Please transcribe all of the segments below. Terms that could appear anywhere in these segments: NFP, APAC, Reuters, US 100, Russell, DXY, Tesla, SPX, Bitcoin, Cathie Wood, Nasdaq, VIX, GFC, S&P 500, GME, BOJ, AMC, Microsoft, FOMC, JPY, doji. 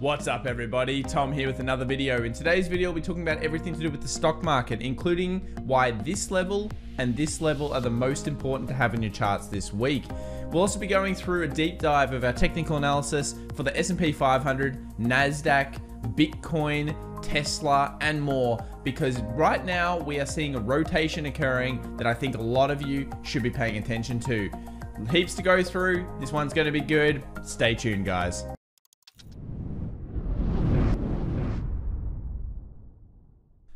What's up everybody, Tom here with another video. In today's video, we'll be talking about everything to do with the stock market, including why this level and this level are the most important to have in your charts this week. We'll also be going through a deep dive of our technical analysis for the S&P 500, Nasdaq, Bitcoin, Tesla, and more, because right now we are seeing a rotation occurring that I think a lot of you should be paying attention to. Heaps to go through. This one's going to be good. Stay tuned, guys.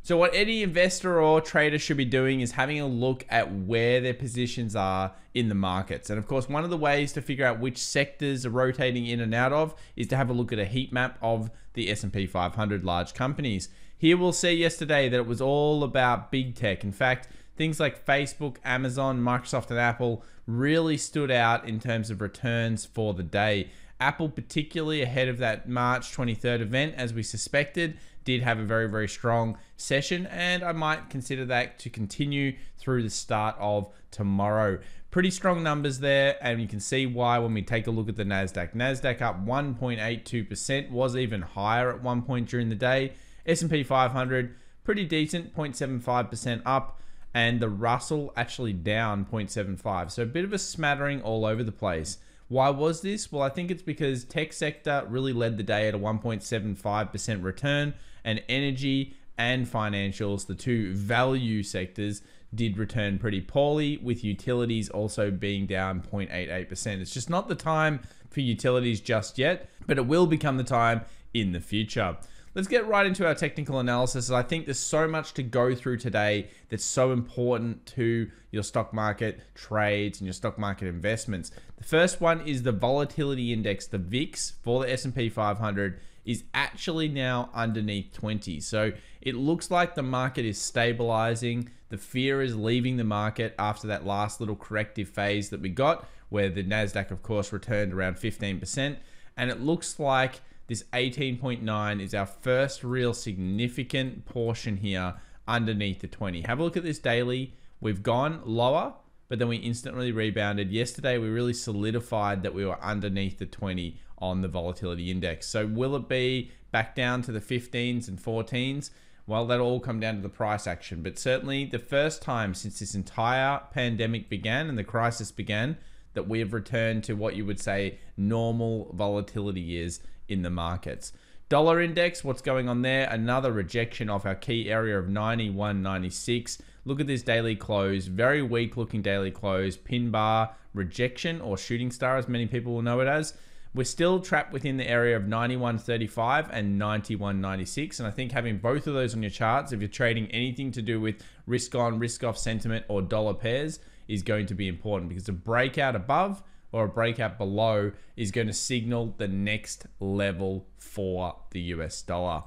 So what any investor or trader should be doing is having a look at where their positions are in the markets. And of course, one of the ways to figure out which sectors are rotating in and out of is to have a look at a heat map of the S&P 500 large companies. Here we'll see yesterday that it was all about big tech. In fact, things like Facebook, Amazon, Microsoft, and Apple really stood out in terms of returns for the day. Apple, particularly ahead of that March 23rd event, as we suspected, did have a very, very strong session, and I might consider that to continue through the start of tomorrow. Pretty strong numbers there, and you can see why when we take a look at the Nasdaq. Nasdaq up 1.82%, was even higher at one point during the day. S&P 500, pretty decent, 0.75% up, and the Russell actually down 0.75%. So a bit of a smattering all over the place. Why was this? Well, I think it's because tech sector really led the day at a 1.75% return, and energy and financials, the two value sectors, did return pretty poorly, with utilities also being down 0.88%. It's just not the time for utilities just yet, but it will become the time in the future. Let's get right into our technical analysis. I think there's so much to go through today that's so important to your stock market trades and your stock market investments. The first one is the volatility index, the VIX for the S&P 500 is actually now underneath 20. So it looks like the market is stabilizing. The fear is leaving the market after that last little corrective phase that we got, where the Nasdaq, of course, returned around 15%. And it looks like this 18.9 is our first real significant portion here underneath the 20. Have a look at this daily. We've gone lower, but then we instantly rebounded. Yesterday, we really solidified that we were underneath the 20 on the volatility index. So will it be back down to the 15s and 14s? Well, that'll all come down to the price action, but certainly the first time since this entire pandemic began and the crisis began that we have returned to what you would say normal volatility is in the markets. Dollar index, what's going on there? Another rejection of our key area of 91.96. Look at this daily close, very weak looking daily close, pin bar rejection, or shooting star as many people will know it as. We're still trapped within the area of 91.35 and 91.96. And I think having both of those on your charts, if you're trading anything to do with risk on, risk off sentiment or dollar pairs, is going to be important, because a breakout above or a breakout below is going to signal the next level for the US dollar.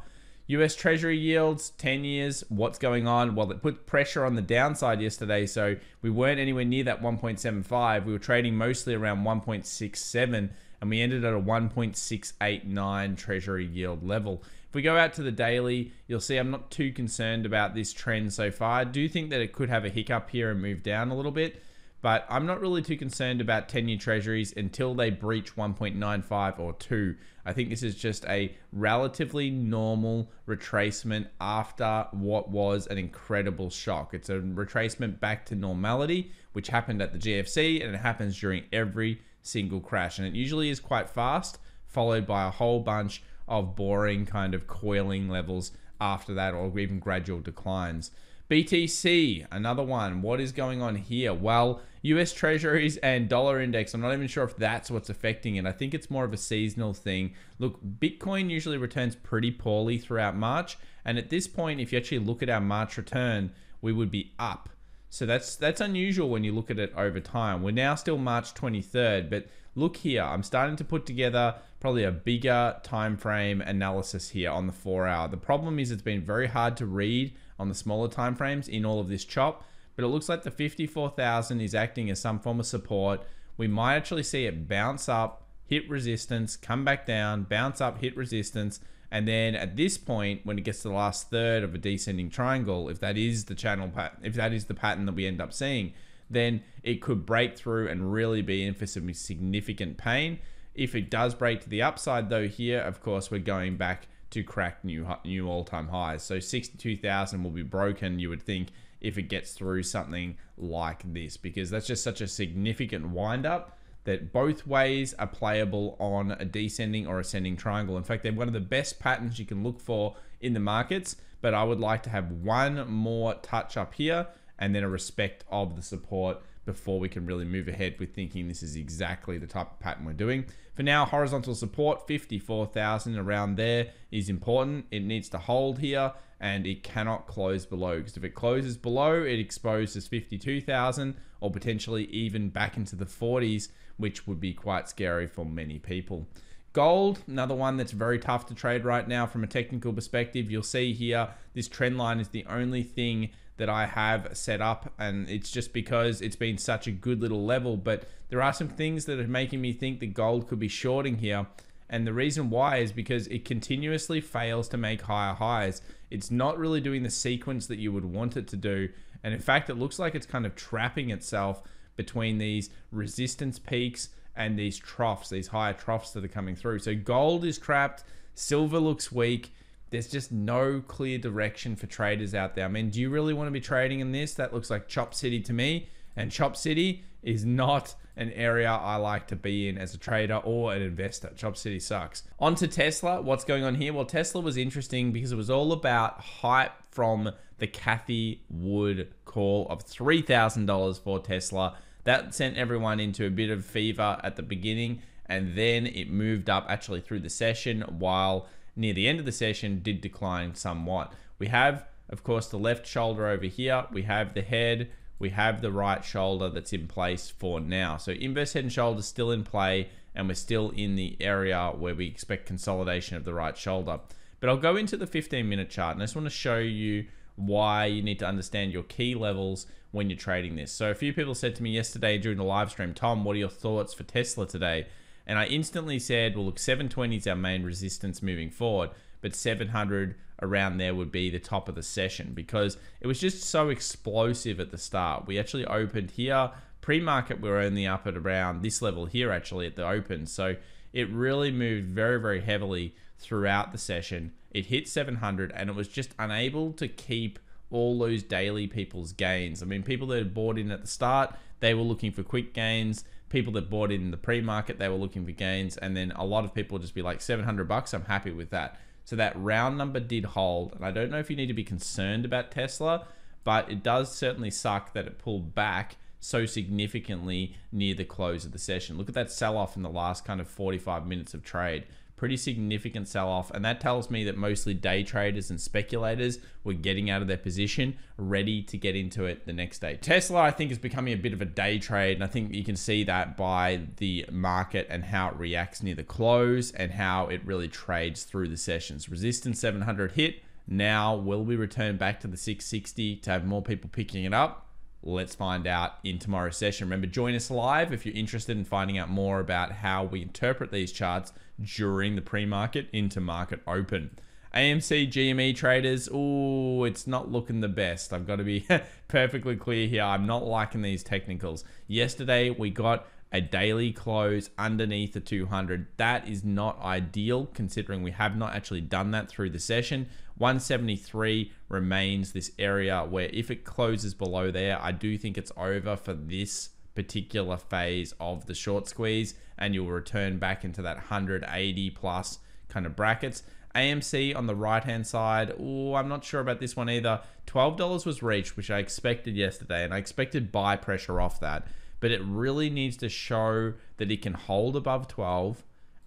US Treasury yields, 10 years, what's going on? Well, it put pressure on the downside yesterday, so we weren't anywhere near that 1.75. We were trading mostly around 1.67, and we ended at a 1.689 Treasury yield level. If we go out to the daily, you'll see I'm not too concerned about this trend so far. I do think that it could have a hiccup here and move down a little bit, but I'm not really too concerned about 10-year treasuries until they breach 1.95 or 2. I think this is just a relatively normal retracement after what was an incredible shock. It's a retracement back to normality, which happened at the GFC, and it happens during every single crash. And it usually is quite fast, followed by a whole bunch of boring kind of coiling levels after that, or even gradual declines. BTC, another one. What is going on here? Well, US Treasuries and dollar index, I'm not even sure if that's what's affecting it. I think it's more of a seasonal thing. Look, Bitcoin usually returns pretty poorly throughout March. And at this point, if you actually look at our March return, we would be up. So that's unusual when you look at it over time. We're now still March 23rd, but look here, I'm starting to put together probably a bigger time frame analysis here on the 4-hour. The problem is it's been very hard to read on the smaller time frames in all of this chop, but it looks like the 54,000 is acting as some form of support. We might actually see it bounce up, hit resistance, come back down, bounce up, hit resistance, and then at this point, when it gets to the last third of a descending triangle, if that is the channel pattern, if that is the pattern that we end up seeing, then it could break through and really be in for some significant pain. If it does break to the upside though here, of course, we're going back to crack new all-time highs. So 62,000 will be broken, you would think, if it gets through something like this, because that's just such a significant wind up that both ways are playable on a descending or ascending triangle. In fact, they're one of the best patterns you can look for in the markets, but I would like to have one more touch up here and then a respect of the support before we can really move ahead with thinking this is exactly the type of pattern we're doing. For now, horizontal support, 54,000 around there is important. It needs to hold here and it cannot close below, because if it closes below, it exposes 52,000 or potentially even back into the 40s, which would be quite scary for many people. Gold, another one that's very tough to trade right now from a technical perspective. You'll see here, this trend line is the only thing that I have set up, and it's just because it's been such a good little level, but there are some things that are making me think that gold could be shorting here. And the reason why is because it continuously fails to make higher highs. It's not really doing the sequence that you would want it to do. And in fact, it looks like it's kind of trapping itself between these resistance peaks and these troughs, these higher troughs that are coming through. So gold is trapped, silver looks weak. There's just no clear direction for traders out there. I mean, do you really want to be trading in this? That looks like Chop City to me. And Chop City is not an area I like to be in as a trader or an investor. Chop City sucks. On to Tesla. What's going on here? Well, Tesla was interesting because it was all about hype from the Cathie Wood call of $3,000 for Tesla. That sent everyone into a bit of fever at the beginning, and then it moved up actually through the session, while near the end of the session did decline somewhat. We have, of course, the left shoulder over here, we have the head, we have the right shoulder that's in place for now. So inverse head and shoulder is still in play, and we're still in the area where we expect consolidation of the right shoulder. But I'll go into the 15-minute chart, and I just want to show you why you need to understand your key levels when you're trading this. So a few people said to me yesterday during the live stream, Tom, what are your thoughts for Tesla today? And I instantly said, well, look, 720 is our main resistance moving forward, but 700 around there would be the top of the session, because it was just so explosive at the start. We actually opened here, pre-market, we were only up at around this level here actually at the open. So it really moved very, very heavily throughout the session. It hit 700 and it was just unable to keep all those daily people's gains. I mean, people that had bought in at the start, they were looking for quick gains. People that bought in the pre-market, they were looking for gains. And then a lot of people just be like, 700 bucks, I'm happy with that. So that round number did hold. And I don't know if you need to be concerned about Tesla, but it does certainly suck that it pulled back so significantly near the close of the session. Look at that sell-off in the last kind of 45 minutes of trade. Pretty significant sell-off. And that tells me that mostly day traders and speculators were getting out of their position, ready to get into it the next day. Tesla, I think, is becoming a bit of a day trade. And I think you can see that by the market and how it reacts near the close and how it really trades through the sessions. Resistance 700 hit. Now, will we return back to the 660 to have more people picking it up? Let's find out in tomorrow's session. Remember, join us live if you're interested in finding out more about how we interpret these charts during the pre-market into market open. AMC, GME traders, ooh, it's not looking the best. I've got to be perfectly clear here. I'm not liking these technicals. Yesterday, we got a daily close underneath the 200. That is not ideal, considering we have not actually done that through the session. 173 remains this area where if it closes below there, I do think it's over for this particular phase of the short squeeze, and you'll return back into that 180 plus kind of brackets. AMC on the right-hand side, ooh, I'm not sure about this one either. $12 was reached, which I expected yesterday, and I expected buy pressure off that. But it really needs to show that it can hold above 12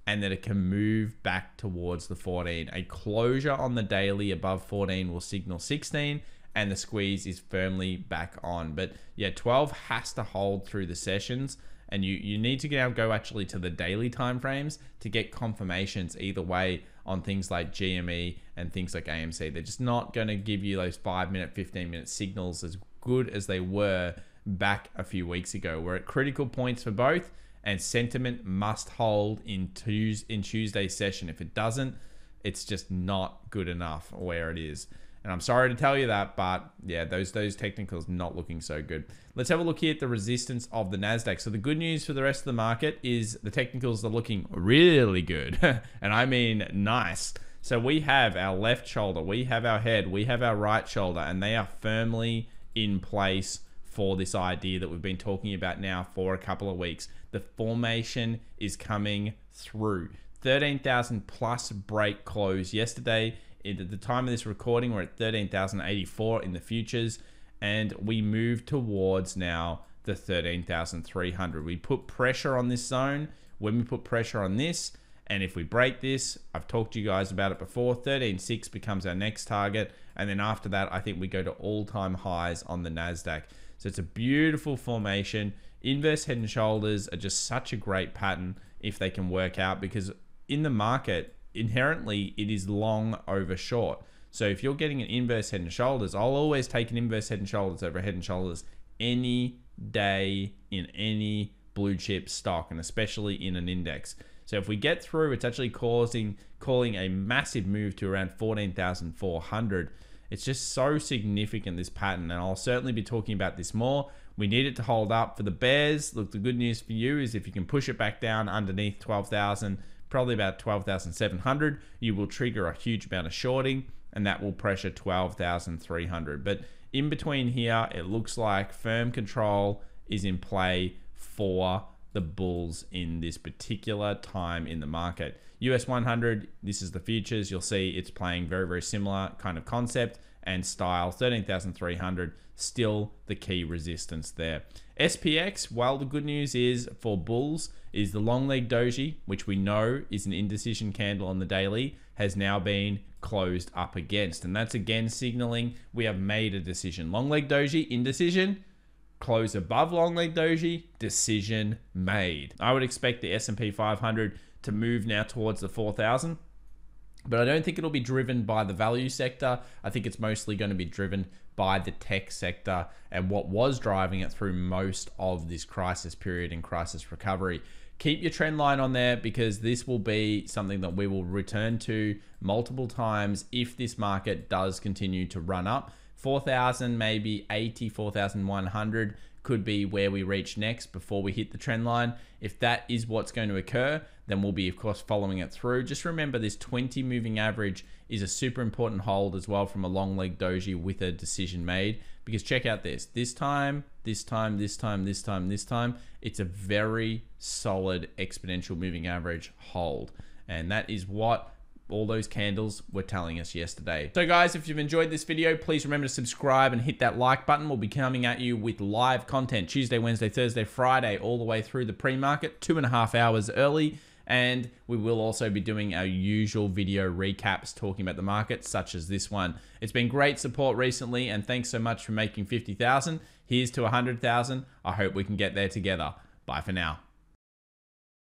and that it can move back towards the 14. A closure on the daily above 14 will signal 16 and the squeeze is firmly back on. But yeah, 12 has to hold through the sessions, and you need to now go actually to the daily timeframes to get confirmations either way on things like GME and things like AMC. They're just not gonna give you those 5-minute, 15-minute signals as good as they were back a few weeks ago. We're at critical points for both, and sentiment must hold in Tuesday's session. If it doesn't, it's just not good enough where it is. And I'm sorry to tell you that, but yeah, those technicals not looking so good. Let's have a look here at the resistance of the Nasdaq. So the good news for the rest of the market is the technicals are looking really good. And I mean, nice. So we have our left shoulder, we have our head, we have our right shoulder, and they are firmly in place for this idea that we've been talking about now for a couple of weeks. The formation is coming through. 13,000 plus break close yesterday. At the time of this recording, we're at 13,084 in the futures, and we move towards now the 13,300. We put pressure on this zone. When we put pressure on this, and if we break this, I've talked to you guys about it before, 13.6 becomes our next target. And then after that, I think we go to all-time highs on the Nasdaq. So it's a beautiful formation. Inverse head and shoulders are just such a great pattern if they can work out, because in the market, inherently, it is long over short. So if you're getting an inverse head and shoulders, I'll always take an inverse head and shoulders over head and shoulders any day in any blue chip stock, and especially in an index. So if we get through, it's actually calling a massive move to around 14,400. It's just so significant, this pattern, and I'll certainly be talking about this more. We need it to hold up for the bears. Look, the good news for you is if you can push it back down underneath 12,000, probably about 12,700, you will trigger a huge amount of shorting, and that will pressure 12,300. But in between here, it looks like firm control is in play for the bulls in this particular time in the market. US 100, this is the futures. You'll see it's playing very, very similar kind of concept and style. 13,300, still the key resistance there. SPX, well, the good news is for bulls is the long leg doji, which we know is an indecision candle on the daily, has now been closed up against. And that's again signaling we have made a decision. Long leg doji, indecision, close above long leg doji, decision made. I would expect the S&P 500 to move now towards the 4,000, but I don't think it'll be driven by the value sector. I think it's mostly going to be driven by the tech sector and what was driving it through most of this crisis period and crisis recovery. Keep your trend line on there, because this will be something that we will return to multiple times if this market does continue to run up. 4,000, maybe 80, 4,100 could be where we reach next before we hit the trend line. If that is what's going to occur, then we'll be, of course, following it through. Just remember, this 20 moving average is a super important hold as well from a long leg doji with a decision made, because check out this. This time, this time, this time, this time, this time, it's a very solid exponential moving average hold. And that is what all those candles were telling us yesterday. So guys, if you've enjoyed this video, please remember to subscribe and hit that like button. We'll be coming at you with live content Tuesday, Wednesday, Thursday, Friday, all the way through the pre-market, 2.5 hours early. And we will also be doing our usual video recaps talking about the market, such as this one. It's been great support recently, and thanks so much for making 50,000. Here's to 100,000. I hope we can get there together. Bye for now.